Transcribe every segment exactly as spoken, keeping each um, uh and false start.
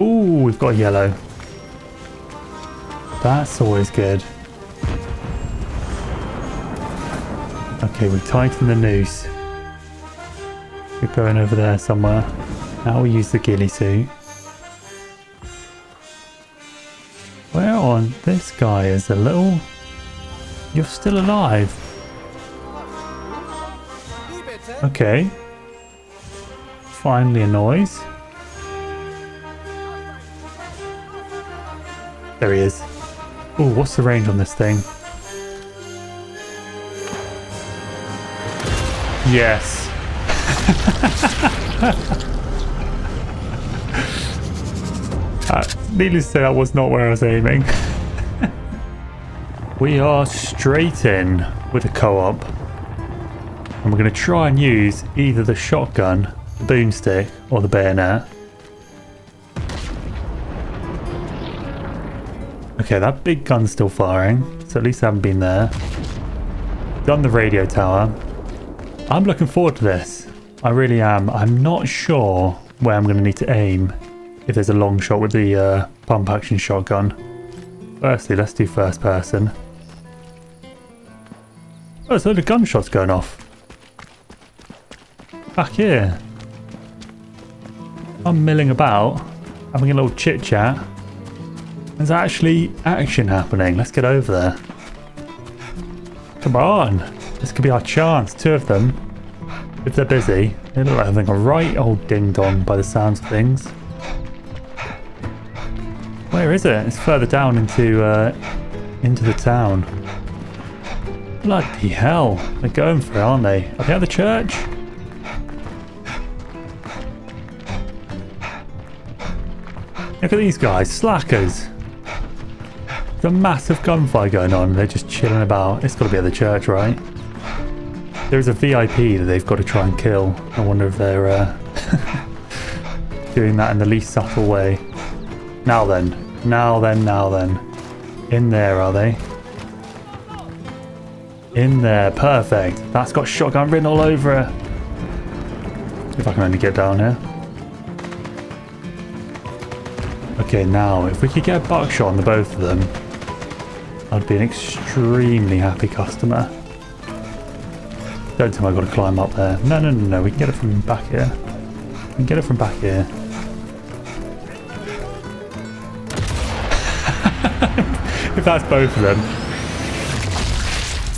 Ooh, we've got yellow. That's always good. Okay, we tighten the noose. We're going over there somewhere. Now we'll use the ghillie suit. Where on this guy is a little... You're still alive. Okay. Finally a noise. There he is. Oh, what's the range on this thing? Yes. uh, needless to say, that was not where I was aiming. We are straight in with a co-op. And we're going to try and use either the shotgun, the boomstick, or the bayonet. Okay, that big gun's still firing, so at least I haven't been there. Done the radio tower. I'm looking forward to this. I really am. I'm not sure where I'm going to need to aim if there's a long shot with the uh, pump action shotgun. Firstly, let's do first person. Oh, there's a load of gunshots going off. Back here. I'm milling about, having a little chit chat. There's actually action happening. Let's get over there. Come on. This could be our chance. Two of them. If they're busy. They look like having a right old ding-dong by the sounds of things. Where is it? It's further down into, uh, into the town. Bloody hell. They're going for it, aren't they? Are they at the church? Look at these guys. Slackers. There's a massive gunfire going on. They're just chilling about. It's got to be at the church, right? There is a V I P that they've got to try and kill. I wonder if they're uh, doing that in the least subtle way. Now then. Now then, now then. In there, are they? In there. Perfect. That's got shotgun written all over it. If I can only get down here. Okay, now, if we could get a buckshot on the both of them, I'd be an extremely happy customer. Don't tell me I've got to climb up there. No, no, no, no. We can get it from back here. We can get it from back here. If that's both of them.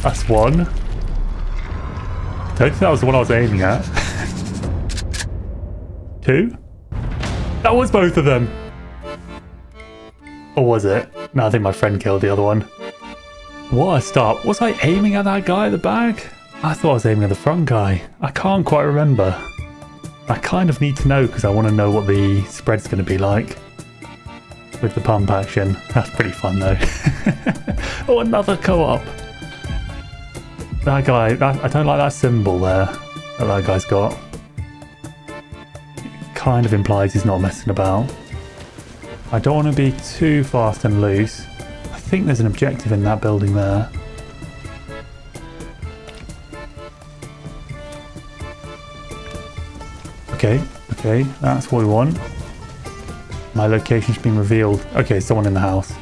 That's one. Don't think that was the one I was aiming at. Two? That was both of them. Or was it? No, I think my friend killed the other one. What a start. Was I aiming at that guy at the back? I thought I was aiming at the front guy. I can't quite remember. I kind of need to know because I want to know what the spread's going to be like. With the pump action. That's pretty fun though. Oh, another co-op. That guy, that, I don't like that symbol there that that guy's got. It kind of implies he's not messing about. I don't want to be too fast and loose. I think there's an objective in that building there. Okay, okay, that's what we want. My location's been revealed. Okay, someone in the house.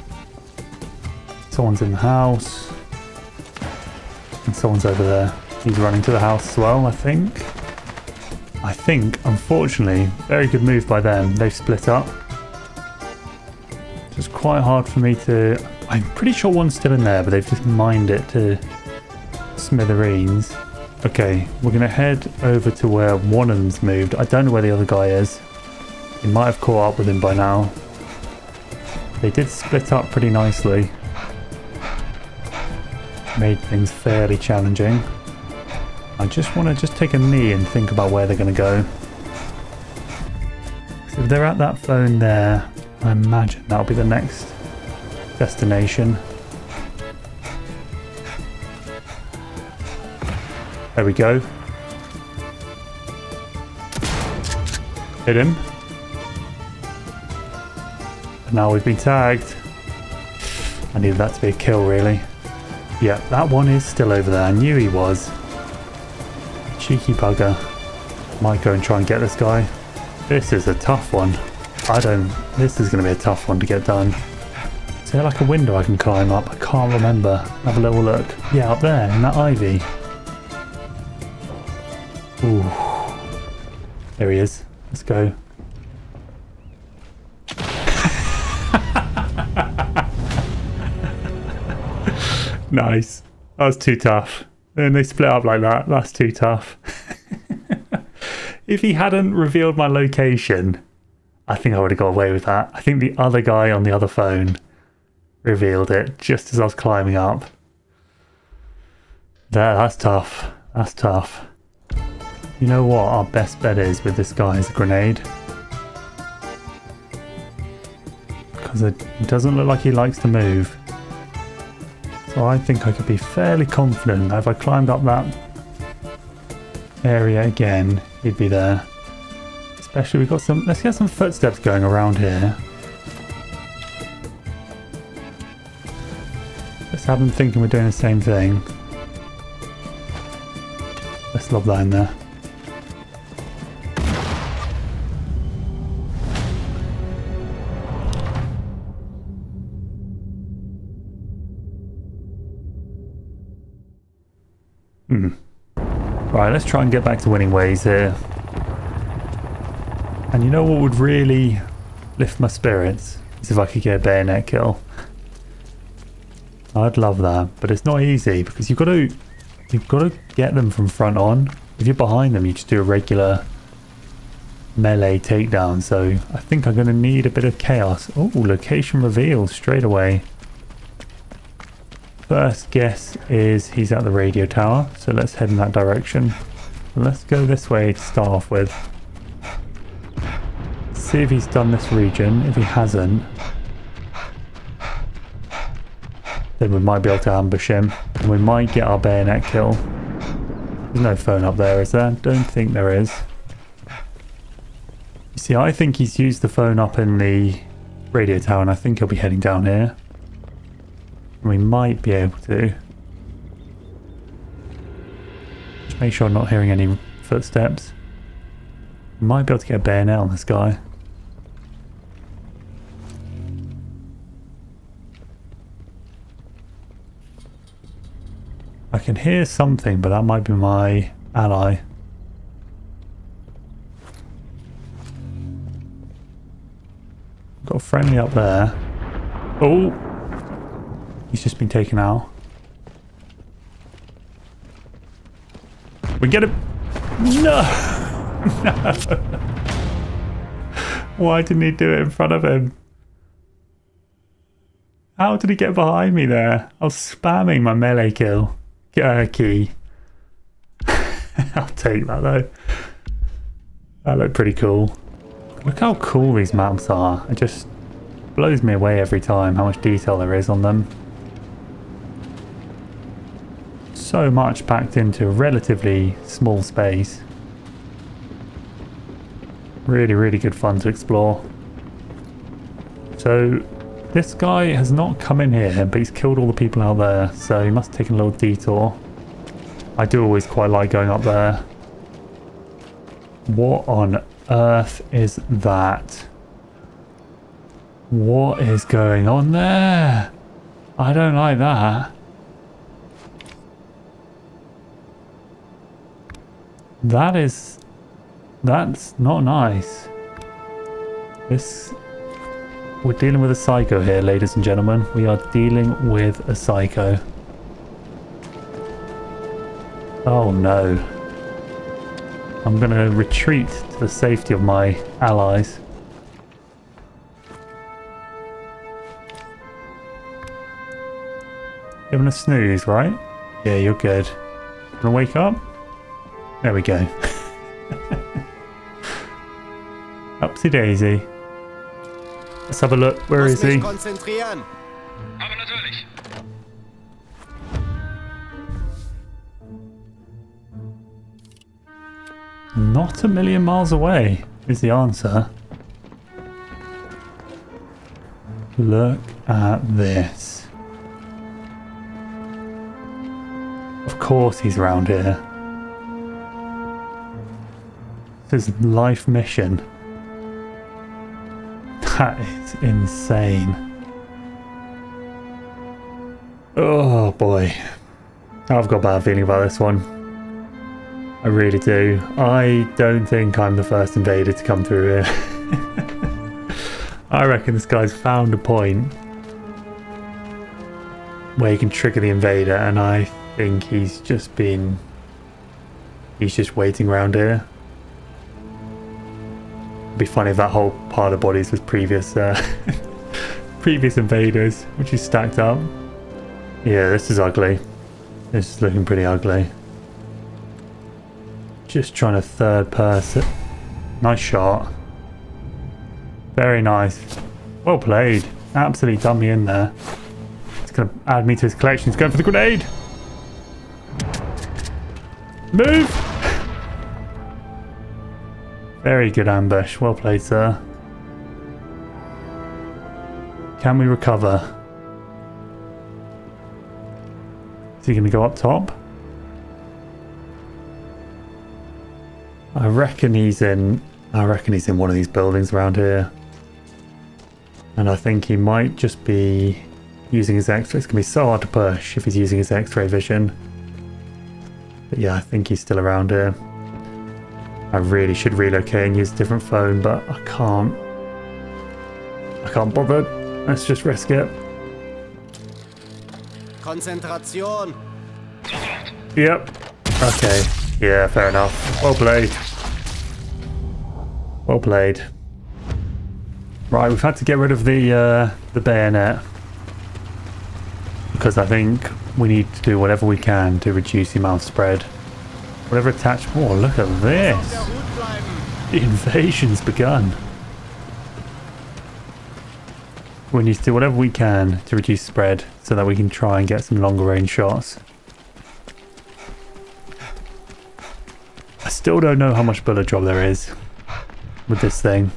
Someone's in the house. And someone's over there. He's running to the house as well, I think. I think, unfortunately, very good move by them. They've split up. It's quite hard for me to... I'm pretty sure one's still in there, but they've just mined it to smithereens. Okay, we're going to head over to where one of them's moved. I don't know where the other guy is. He might have caught up with him by now. They did split up pretty nicely. Made things fairly challenging. I just want to just take a knee and think about where they're going to go. So if they're at that phone there... I imagine that'll be the next destination. There we go. Hit him. And now we've been tagged. I needed that to be a kill, really. Yeah, that one is still over there. I knew he was. Cheeky bugger. Might go and try and get this guy. This is a tough one. I don't... This is going to be a tough one to get done. Is there like a window I can climb up? I can't remember. Have a little look. Yeah, up there, in that ivy. Ooh. There he is. Let's go. Nice. That was too tough. And they split up like that. That's too tough. If he hadn't revealed my location, I think I would have got away with that. I think the other guy on the other phone revealed it just as I was climbing up. There, that's tough. That's tough. You know what our best bet is with this guy is a grenade. Because it doesn't look like he likes to move. So I think I could be fairly confident that if I climbed up that area again, he'd be there. Especially we've got some, let's get some footsteps going around here. Let's have them thinking we're doing the same thing. Let's lob that in there. Hmm. Right, let's try and get back to winning ways here. And you know what would really lift my spirits is if I could get a bayonet kill. I'd love that, but it's not easy because you've got to you've got to get them from front on. If you're behind them, you just do a regular melee takedown. So I think I'm going to need a bit of chaos. Oh, location revealed straight away. First guess is he's at the radio tower, so let's head in that direction. Let's go this way to start off with. See if he's done this region. If he hasn't, then we might be able to ambush him and we might get our bayonet kill. There's no phone up there, is there? Don't think there is. You see, I think he's used the phone up in the radio tower and I think he'll be heading down here. And we might be able to. Just make sure I'm not hearing any footsteps. We might be able to get a bayonet on this guy. I can hear something, but that might be my ally. Got a friendly up there. Oh! He's just been taken out. We get him! No! No! Why didn't he do it in front of him? How did he get behind me there? I was spamming my melee kill. Uh, key. I'll take that though. That looked pretty cool. Look how cool these maps are. It just blows me away every time how much detail there is on them. So much packed into a relatively small space. Really, really good fun to explore. So this guy has not come in here, but he's killed all the people out there, so he must have taken a little detour. I do always quite like going up there. What on earth is that? What is going on there? I don't like that. That is... That's not nice. This... We're dealing with a psycho here, ladies and gentlemen. We are dealing with a psycho. Oh no. I'm gonna retreat to the safety of my allies. Giving a snooze, right? Yeah, you're good. Gonna wake up? There we go. Upsy daisy. Let's have a look. Where is he? Not a million miles away is the answer. Look at this. Of course he's around here. This is life mission. That is insane. Oh boy. I've got a bad feeling about this one. I really do. I don't think I'm the first invader to come through here. I reckon this guy's found a point where he can trigger the invader, and I think he's just been... he's just waiting around here. It'd be funny if that whole pile of bodies was previous uh, previous invaders, which is stacked up. Yeah, this is ugly. This is looking pretty ugly. Just trying to third person. Nice shot. Very nice. Well played. Absolutely done me in there. It's going to add me to his collection. He's going for the grenade. Move! Very good ambush. Well played, sir. Can we recover? Is he going to go up top? I reckon he's in... I reckon he's in one of these buildings around here. And I think he might just be using his X-ray. It's going to be so hard to push if he's using his X-ray vision. But yeah, I think he's still around here. I really should relocate and use a different phone, but I can't. I can't bother. Let's just risk it. Concentration. Yep. Okay. Yeah, fair enough. Well played. Well played. Right, we've had to get rid of the uh, the bayonet, because I think we need to do whatever we can to reduce the amount of spread. Whatever attachment... oh, look at this! The invasion's begun. We need to do whatever we can to reduce spread so that we can try and get some longer range shots. I still don't know how much bullet drop there is with this thing.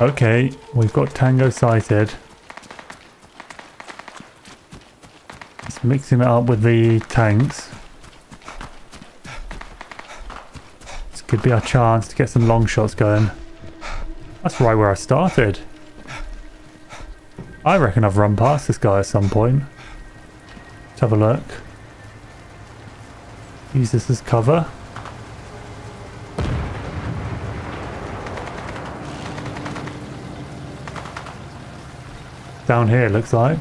Okay, we've got Tango sighted. It's mixing it up with the tanks. This could be our chance to get some long shots going. That's right where I started. I reckon I've run past this guy at some point. Let's have a look. Use this as cover. Down here, looks like.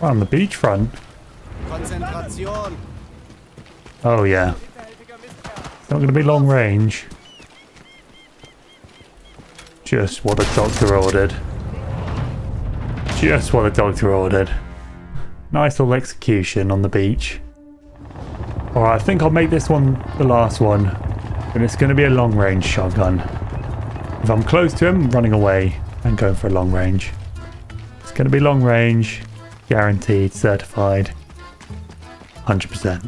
Right on the beachfront. Oh yeah. It's not going to be long range. Just what the doctor ordered. Just what the doctor ordered. Nice little execution on the beach. Alright, I think I'll make this one the last one. And it's going to be a long range shotgun. If I'm close to him, I'm running away and going for a long range. It's going to be long range, guaranteed, certified, one hundred percent.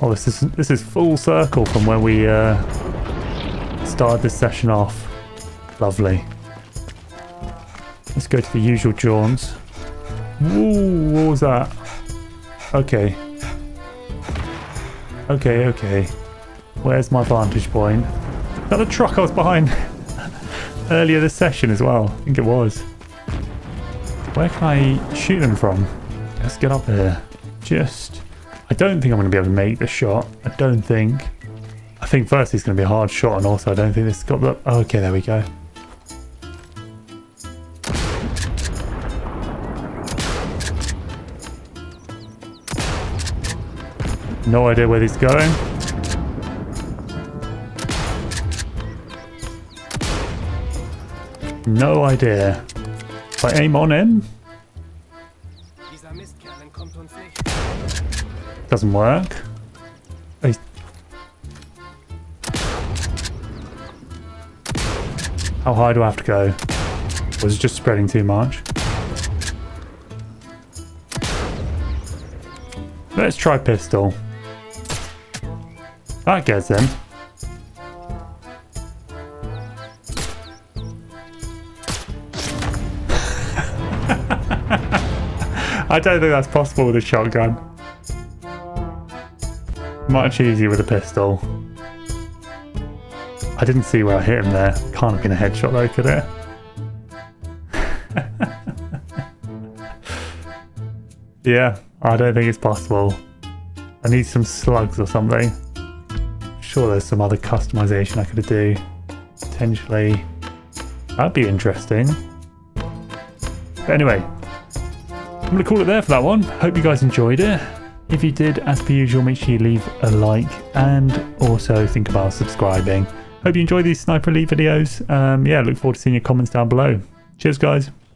Oh, this is this is full circle from where we uh, started this session off. Lovely. Let's go to the usual jaunts. Ooh, what was that? Okay. Okay, okay. Where's my vantage point? Is that a truck I was behind? Earlier this session as well. I think it was. Where can I shoot them from? Let's get up here. Just... I don't think I'm going to be able to make this shot. I don't think. I think firstly it's going to be a hard shot, and also I don't think this got the... oh, okay, there we go. No idea where he's going. No idea. If I aim on him, doesn't work. I... how high do I have to go? Was it just spreading too much? Let's try pistol. That gets him. I don't think that's possible with a shotgun. Much easier with a pistol. I didn't see where I hit him there. Can't have been a headshot though, could it? Yeah, I don't think it's possible. I need some slugs or something. I'm sure there's some other customization I could do. Potentially. That'd be interesting. But anyway, I'm going to call it there for that one. Hope you guys enjoyed it. If you did, as per usual, make sure you leave a like and also think about subscribing. Hope you enjoy these Sniper Elite videos. Um, yeah, look forward to seeing your comments down below. Cheers, guys.